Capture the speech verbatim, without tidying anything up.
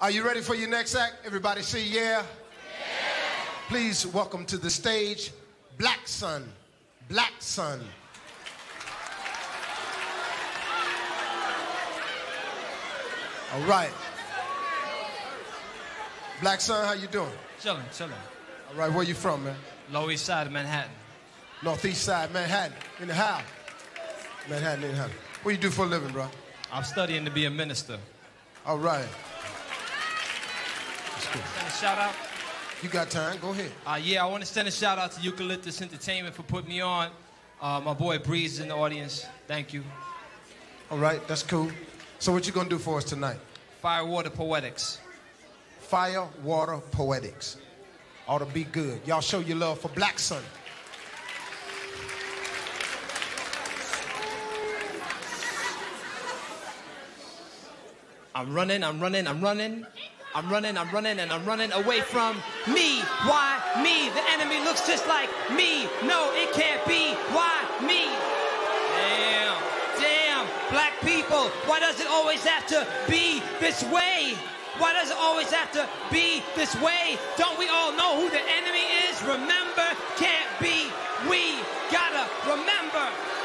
Are you ready for your next act? Everybody say yeah. Yeah. Please welcome to the stage, Black Sun. Black Sun. All right. Black Sun, how you doing? Chilling, chilling. All right, where you from, man? Lower East Side of Manhattan. Northeast Side, Manhattan, in the house. Manhattan, in the house. What you do for a living, bro? I'm studying to be a minister. All right. Send a shout out. You got time? Go ahead. Uh, yeah, I want to send a shout out to Eucalyptus Entertainment for putting me on. Uh, my boy Breeze is in the audience. Thank you. All right, that's cool. So what you gonna do for us tonight? Fire Water Poetics. Fire Water Poetics. Ought to be good. Y'all show your love for Black Sun. I'm running, I'm running, I'm running. I'm running, I'm running, and I'm running away from me. Why me? The enemy looks just like me. No, it can't be. Why me? Damn, damn, black people, why does it always have to be this way? Why does it always have to be this way? Don't we all know who the enemy is? Remember, can't be. We gotta remember.